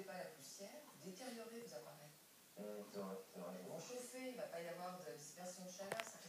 n'enlevez pas la poussière, vous détériorez vos appareils. Vous chauffez, il ne va pas y avoir de dispersion de chaleur, ça